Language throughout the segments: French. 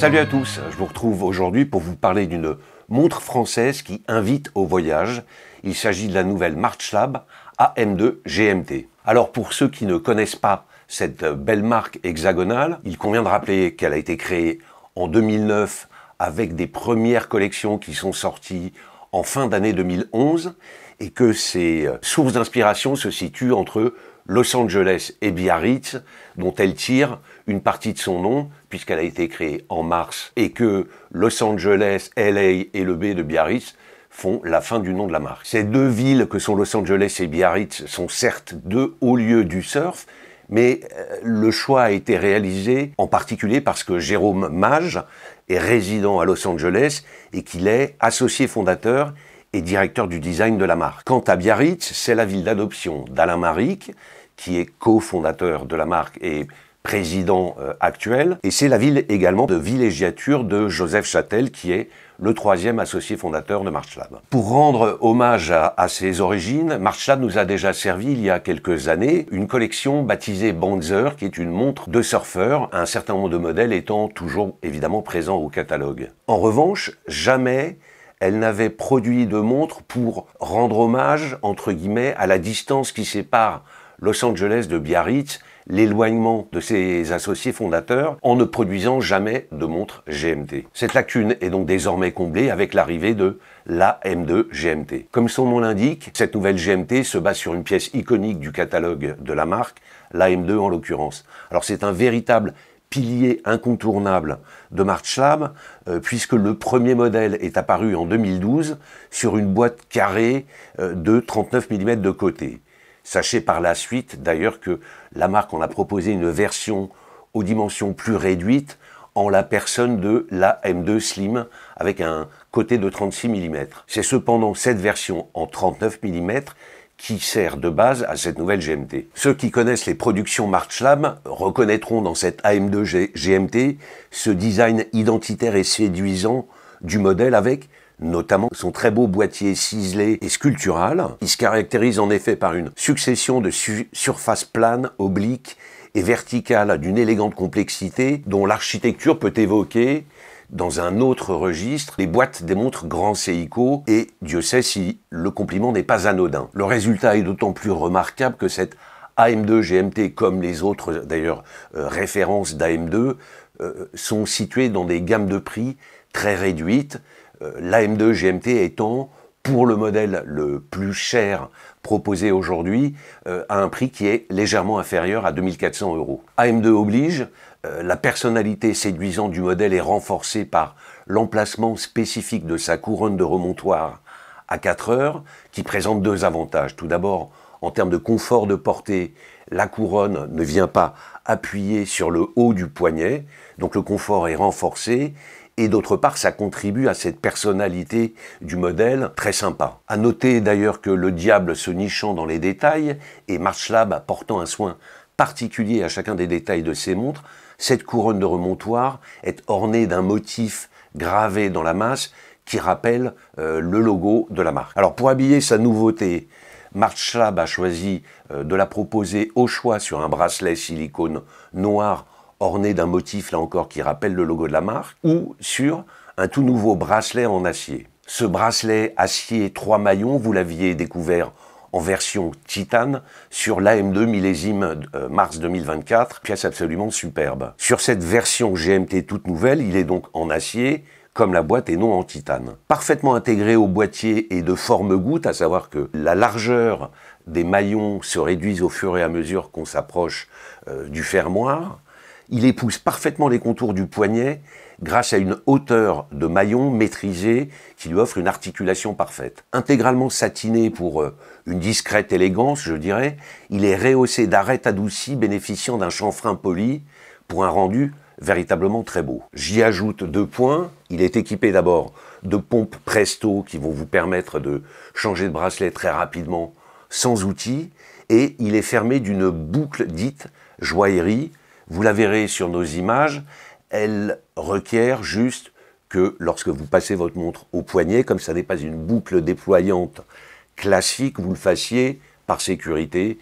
Salut à tous, je vous retrouve aujourd'hui pour vous parler d'une montre française qui invite au voyage. Il s'agit de la nouvelle March LA.B AM2 GMT. Alors pour ceux qui ne connaissent pas cette belle marque hexagonale, il convient de rappeler qu'elle a été créée en 2009 avec des premières collections qui sont sorties en fin d'année 2011 et que ses sources d'inspiration se situent entre Los Angeles et Biarritz, dont elle tire une partie de son nom puisqu'elle a été créée en mars et que Los Angeles, LA et le B de Biarritz font la fin du nom de la marque. Ces deux villes que sont Los Angeles et Biarritz sont certes deux hauts lieux du surf, mais le choix a été réalisé en particulier parce que Jérôme Mage est résident à Los Angeles et qu'il est associé fondateur et directeur du design de la marque. Quant à Biarritz, c'est la ville d'adoption d'Alain Maric, qui est cofondateur de la marque et président actuel, et c'est la ville également de villégiature de Joseph Châtel, qui est le troisième associé fondateur de March LA.B. Pour rendre hommage à ses origines, March LA.B nous a déjà servi il y a quelques années une collection baptisée Banzer, qui est une montre de surfeur, un certain nombre de modèles étant toujours évidemment présents au catalogue. En revanche, jamais elle n'avait produit de montre pour rendre hommage, entre guillemets, à la distance qui sépare Los Angeles de Biarritz, l'éloignement de ses associés fondateurs, en ne produisant jamais de montre GMT. Cette lacune est donc désormais comblée avec l'arrivée de la M2 GMT. Comme son nom l'indique, cette nouvelle GMT se base sur une pièce iconique du catalogue de la marque, la M2 en l'occurrence. Alors c'est un véritable pilier incontournable de March LA.B, puisque le premier modèle est apparu en 2012 sur une boîte carrée de 39 mm de côté. Sachez par la suite d'ailleurs que la marque en a proposé une version aux dimensions plus réduites en la personne de la M2 Slim avec un côté de 36 mm. C'est cependant cette version en 39 mm qui sert de base à cette nouvelle GMT. Ceux qui connaissent les productions March LA.B reconnaîtront dans cette AM2 GMT ce design identitaire et séduisant du modèle avec notamment son très beau boîtier ciselé et sculptural. Il se caractérise en effet par une succession de surfaces planes, obliques et verticales d'une élégante complexité dont l'architecture peut évoquer, dans un autre registre, les boîtes des montres Grand Seiko, et Dieu sait si le compliment n'est pas anodin. Le résultat est d'autant plus remarquable que cette AM2 GMT, comme les autres d'ailleurs références d'AM2, sont situées dans des gammes de prix très réduites, l'AM2 GMT étant, pour le modèle le plus cher proposé aujourd'hui, à un prix qui est légèrement inférieur à 2400 €. AM2 oblige, la personnalité séduisante du modèle est renforcée par l'emplacement spécifique de sa couronne de remontoir à 4 heures, qui présente deux avantages. Tout d'abord, en termes de confort de portée, la couronne ne vient pas appuyer sur le haut du poignet, donc le confort est renforcé, et d'autre part, ça contribue à cette personnalité du modèle très sympa. À noter d'ailleurs que le diable se nichant dans les détails et March LA.B apportant un soin particulier à chacun des détails de ses montres, cette couronne de remontoir est ornée d'un motif gravé dans la masse qui rappelle le logo de la marque. Alors pour habiller sa nouveauté, March LA.B a choisi de la proposer au choix sur un bracelet silicone noir orné d'un motif, là encore, qui rappelle le logo de la marque, ou sur un tout nouveau bracelet en acier. Ce bracelet acier 3 maillons, vous l'aviez découvert en version titane sur l'AM2 millésime mars 2024, pièce absolument superbe. Sur cette version GMT toute nouvelle, il est donc en acier, comme la boîte, et non en titane. Parfaitement intégré au boîtier et de forme goutte, à savoir que la largeur des maillons se réduisent au fur et à mesure qu'on s'approche du fermoir, il épouse parfaitement les contours du poignet grâce à une hauteur de maillon maîtrisée qui lui offre une articulation parfaite. Intégralement satiné pour une discrète élégance, je dirais, il est rehaussé d'arêtes adoucies bénéficiant d'un chanfrein poli pour un rendu véritablement très beau. J'y ajoute 2 points. Il est équipé d'abord de pompes Presto qui vont vous permettre de changer de bracelet très rapidement sans outil, et il est fermé d'une boucle dite joaillerie. Vous la verrez sur nos images, elle requiert juste que lorsque vous passez votre montre au poignet, comme ça n'est pas une boucle déployante classique, vous le fassiez par sécurité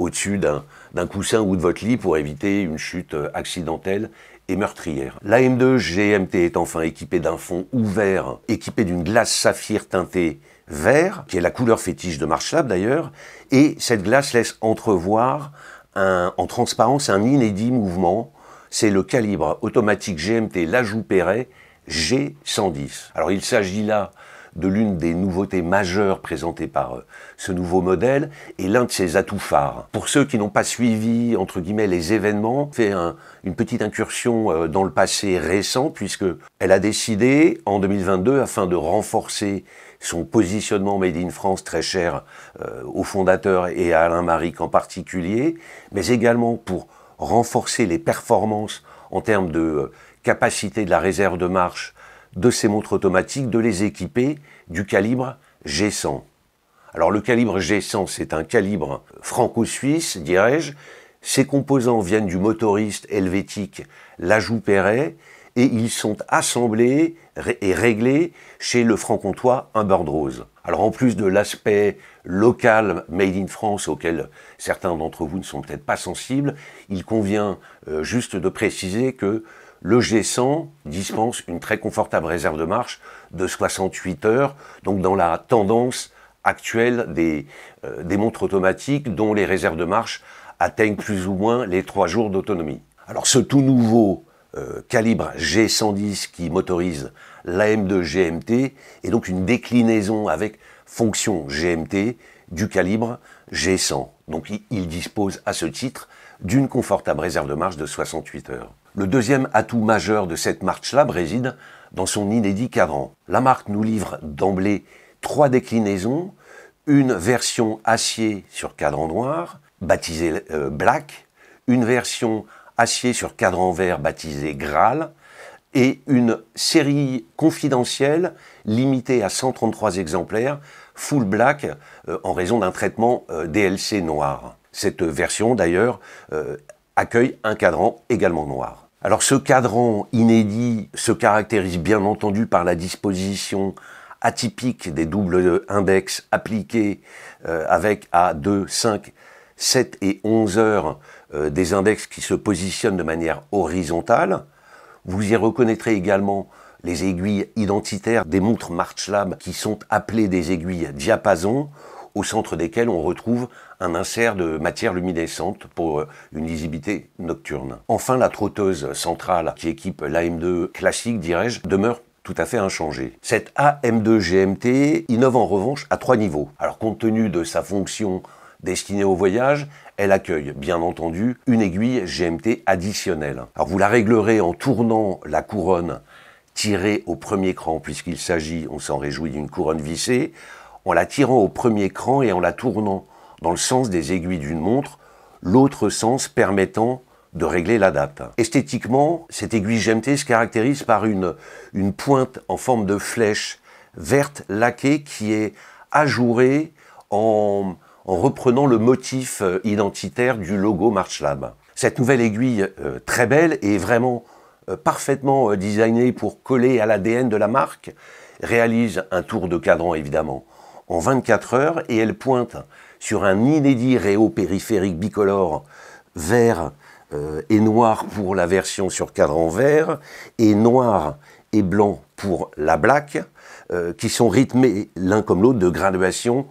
au-dessus d'un coussin ou de votre lit pour éviter une chute accidentelle et meurtrière. La M2 GMT est enfin équipée d'un fond ouvert, équipé d'une glace saphir teintée vert, qui est la couleur fétiche de March LA.B d'ailleurs, et cette glace laisse entrevoir en transparence un inédit mouvement, c'est le calibre automatique GMT La Joux-Perret G110. Alors il s'agit là de l'une des nouveautés majeures présentées par ce nouveau modèle et l'un de ses atouts phares. Pour ceux qui n'ont pas suivi, entre guillemets, les événements, fait une petite incursion dans le passé récent, puisqu'elle a décidé en 2022, afin de renforcer son positionnement Made in France très cher aux fondateurs et à Alain Maric en particulier, mais également pour renforcer les performances en termes de capacité de la réserve de marche de ces montres automatiques, de les équiper du calibre G100. Alors le calibre G100, c'est un calibre franco-suisse, dirais-je. Ses composants viennent du motoriste helvétique La Joux-Perret et ils sont assemblés et réglés chez le franc-comtois Humbert Rose. Alors en plus de l'aspect local Made in France auquel certains d'entre vous ne sont peut-être pas sensibles, il convient juste de préciser que le G100 dispense une très confortable réserve de marche de 68 heures, donc dans la tendance actuelle des montres automatiques dont les réserves de marche atteignent plus ou moins les 3 jours d'autonomie. Alors ce tout nouveau calibre G110 qui motorise la M2 GMT est donc une déclinaison avec fonction GMT du calibre G100. Donc il dispose à ce titre d'une confortable réserve de marche de 68 heures. Le deuxième atout majeur de cette March LA.B réside dans son inédit cadran. La marque nous livre d'emblée 3 déclinaisons, une version acier sur cadran noir, baptisée Black, une version acier sur cadran vert baptisée Graal, et une série confidentielle limitée à 133 exemplaires, full black, en raison d'un traitement DLC noir. Cette version, d'ailleurs, accueille un cadran également noir. Alors ce cadran inédit se caractérise bien entendu par la disposition atypique des doubles index appliqués avec à 2, 5, 7 et 11 heures des index qui se positionnent de manière horizontale. Vous y reconnaîtrez également les aiguilles identitaires des montres March LA.B qui sont appelées des aiguilles diapason, au centre desquelles on retrouve un insert de matière luminescente pour une lisibilité nocturne. Enfin, la trotteuse centrale qui équipe l'AM2 classique, dirais-je, demeure tout à fait inchangée. Cette AM2 GMT innove en revanche à 3 niveaux. Alors compte tenu de sa fonction destinée au voyage, elle accueille bien entendu une aiguille GMT additionnelle. Alors vous la réglerez en tournant la couronne tirée au premier cran, puisqu'il s'agit, on s'en réjouit, d'une couronne vissée, en la tirant au premier cran et en la tournant dans le sens des aiguilles d'une montre, l'autre sens permettant de régler la date. Esthétiquement, cette aiguille GMT se caractérise par une pointe en forme de flèche verte laquée qui est ajourée en reprenant le motif identitaire du logo March LA.B. Cette nouvelle aiguille très belle est vraiment parfaitement designée pour coller à l'ADN de la marque, réalise un tour de cadran évidemment en 24 heures et elle pointe sur un inédit réau périphérique bicolore vert et noir pour la version sur cadran vert et noir et blanc pour la black, qui sont rythmés l'un comme l'autre de graduation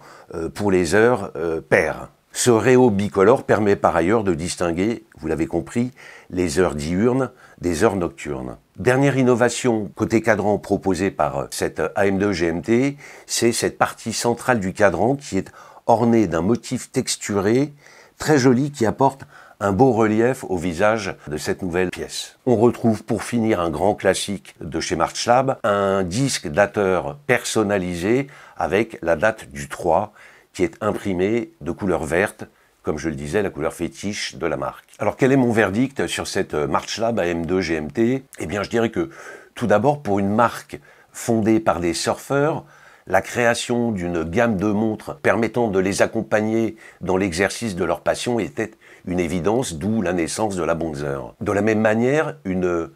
pour les heures paires. Ce réau bicolore permet par ailleurs de distinguer, vous l'avez compris, les heures diurnes des heures nocturnes. Dernière innovation côté cadran proposée par cette AM2 GMT, c'est cette partie centrale du cadran qui est ornée d'un motif texturé très joli qui apporte un beau relief au visage de cette nouvelle pièce. On retrouve pour finir un grand classique de chez March LA.B, un disque dateur personnalisé avec la date du 3 qui est imprimé de couleur verte, comme je le disais, la couleur fétiche de la marque. Alors quel est mon verdict sur cette March LA.B AM2 GMT? Eh bien je dirais que tout d'abord pour une marque fondée par des surfeurs, la création d'une gamme de montres permettant de les accompagner dans l'exercice de leur passion était une évidence, d'où la naissance de la Bronzer. De la même manière, une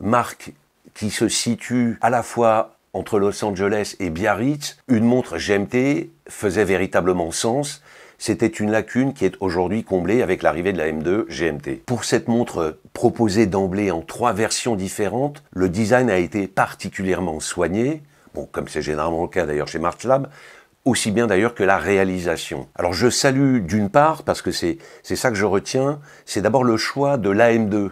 marque qui se situe à la fois entre Los Angeles et Biarritz, une montre GMT faisait véritablement sens, C'était une lacune qui est aujourd'hui comblée avec l'arrivée de la M2 GMT. Pour cette montre proposée d'emblée en 3 versions différentes, le design a été particulièrement soigné, bon, comme c'est généralement le cas d'ailleurs chez March LA.B, aussi bien d'ailleurs que la réalisation. Alors je salue d'une part, parce que c'est ça que je retiens, c'est d'abord le choix de l'AM2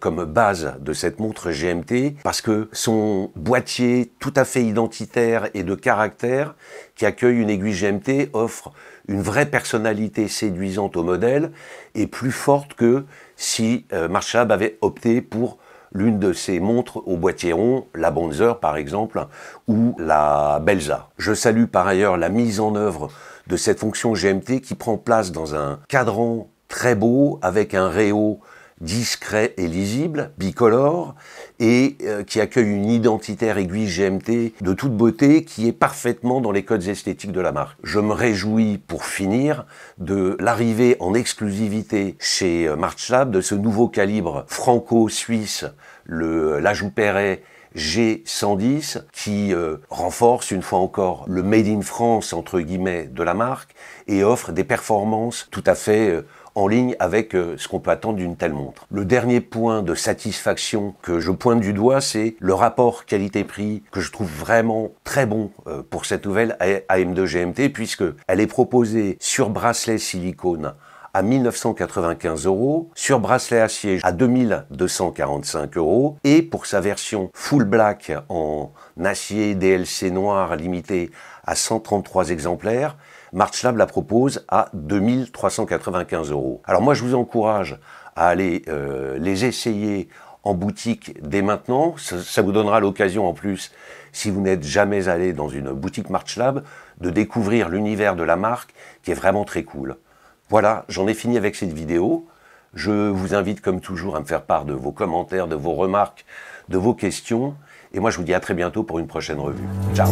comme base de cette montre GMT, parce que son boîtier tout à fait identitaire et de caractère qui accueille une aiguille GMT offre une vraie personnalité séduisante au modèle et plus forte que si March LA.B avait opté pour l'une de ces montres au boîtier rond, la Bronzer par exemple, ou la Belza. Je salue par ailleurs la mise en œuvre de cette fonction GMT qui prend place dans un cadran très beau avec un réau discret et lisible, bicolore, et qui accueille une identitaire aiguille GMT de toute beauté qui est parfaitement dans les codes esthétiques de la marque. Je me réjouis pour finir de l'arrivée en exclusivité chez March LA.B de ce nouveau calibre franco-suisse, le La Joux-Perret G110, qui renforce une fois encore le Made in France entre guillemets de la marque et offre des performances tout à fait en ligne avec ce qu'on peut attendre d'une telle montre. Le dernier point de satisfaction que je pointe du doigt, c'est le rapport qualité-prix que je trouve vraiment très bon pour cette nouvelle AM2 GMT, puisqu'elle est proposée sur bracelet silicone à 1995 €, sur bracelet acier à 2245 € et pour sa version full black en acier DLC noir limité à 133 exemplaires, March LA.B la propose à 2395 €. Alors moi je vous encourage à aller les essayer en boutique dès maintenant, ça vous donnera l'occasion en plus, si vous n'êtes jamais allé dans une boutique March LA.B, de découvrir l'univers de la marque qui est vraiment très cool. Voilà, j'en ai fini avec cette vidéo. Je vous invite comme toujours à me faire part de vos commentaires, de vos remarques, de vos questions, et moi je vous dis à très bientôt pour une prochaine revue. Ciao.